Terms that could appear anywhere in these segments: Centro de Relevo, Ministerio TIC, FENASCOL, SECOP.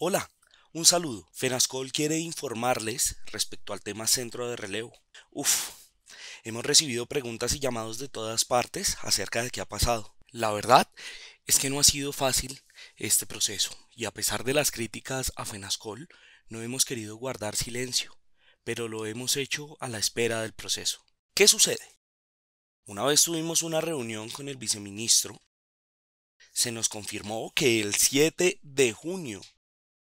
Hola, un saludo. FENASCOL quiere informarles respecto al tema Centro de Relevo. Hemos recibido preguntas y llamados de todas partes acerca de qué ha pasado. La verdad es que no ha sido fácil este proceso y a pesar de las críticas a FENASCOL no hemos querido guardar silencio, pero lo hemos hecho a la espera del proceso. ¿Qué sucede? Una vez tuvimos una reunión con el viceministro, se nos confirmó que el 7 de junio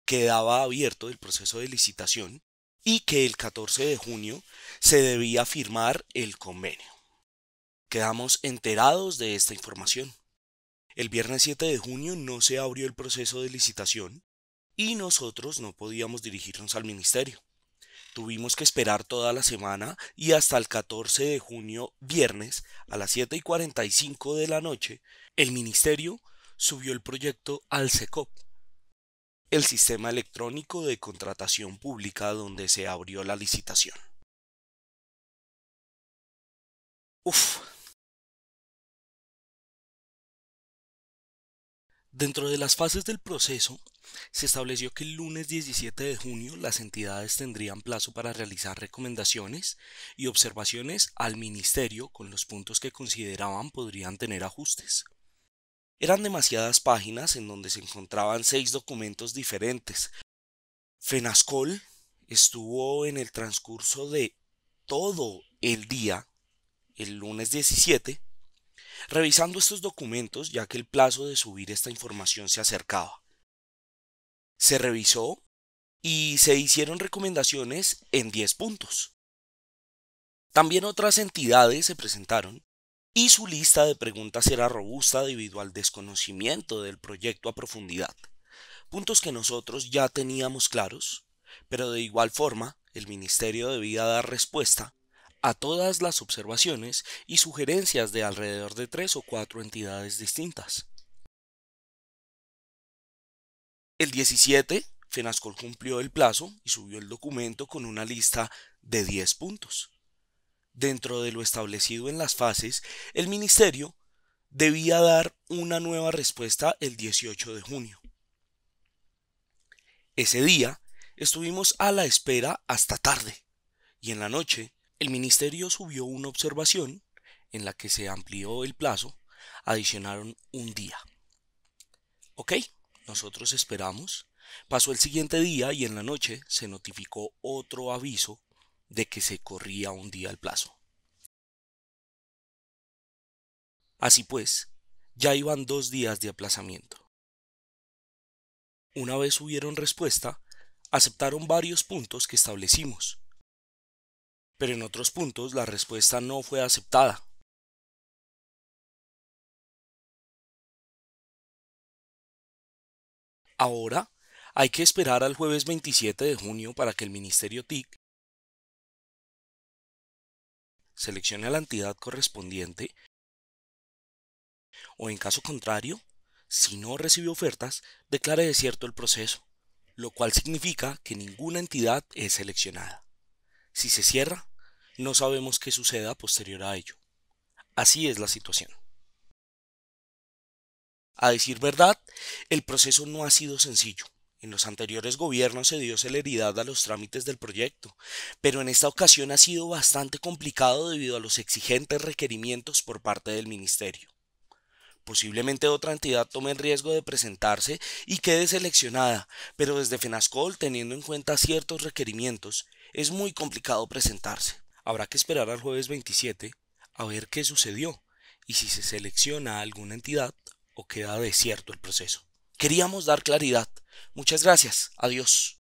quedaba abierto el proceso de licitación y que el 14 de junio se debía firmar el convenio. Quedamos enterados de esta información. El viernes 7 de junio no se abrió el proceso de licitación y nosotros no podíamos dirigirnos al ministerio. Tuvimos que esperar toda la semana y hasta el 14 de junio, viernes, a las 7:45 de la noche, el ministerio subió el proyecto al SECOP, el Sistema Electrónico de Contratación Pública, donde se abrió la licitación. Dentro de las fases del proceso, se estableció que el lunes 17 de junio las entidades tendrían plazo para realizar recomendaciones y observaciones al ministerio con los puntos que consideraban podrían tener ajustes. Eran demasiadas páginas en donde se encontraban 6 documentos diferentes. FENASCOL estuvo en el transcurso de todo el día, el lunes 17, revisando estos documentos, ya que el plazo de subir esta información se acercaba. Se revisó y se hicieron recomendaciones en 10 puntos. También otras entidades se presentaron y su lista de preguntas era robusta debido al desconocimiento del proyecto a profundidad. Puntos que nosotros ya teníamos claros, pero de igual forma el ministerio debía dar respuesta a todas las observaciones y sugerencias de alrededor de 3 o 4 entidades distintas. El 17, FENASCOL cumplió el plazo y subió el documento con una lista de 10 puntos. Dentro de lo establecido en las fases, el ministerio debía dar una nueva respuesta el 18 de junio. Ese día estuvimos a la espera hasta tarde y en la noche el ministerio subió una observación en la que se amplió el plazo, adicionaron un día. Ok, nosotros esperamos. Pasó el siguiente día y en la noche se notificó otro aviso de que se corría un día el plazo. Así pues, ya iban 2 días de aplazamiento. Una vez hubieron respuesta, aceptaron varios puntos que establecimos. Pero en otros puntos la respuesta no fue aceptada. Ahora hay que esperar al jueves 27 de junio para que el Ministerio TIC seleccione a la entidad correspondiente o en caso contrario, si no recibe ofertas, declare desierto el proceso, lo cual significa que ninguna entidad es seleccionada. Si se cierra, no sabemos qué suceda posterior a ello. Así es la situación. A decir verdad, el proceso no ha sido sencillo. En los anteriores gobiernos se dio celeridad a los trámites del proyecto, pero en esta ocasión ha sido bastante complicado debido a los exigentes requerimientos por parte del ministerio. Posiblemente otra entidad tome el riesgo de presentarse y quede seleccionada, pero desde FENASCOL, teniendo en cuenta ciertos requerimientos, es muy complicado presentarse. Habrá que esperar al jueves 27 a ver qué sucedió y si se selecciona a alguna entidad o queda desierto el proceso. Queríamos dar claridad. Muchas gracias. Adiós.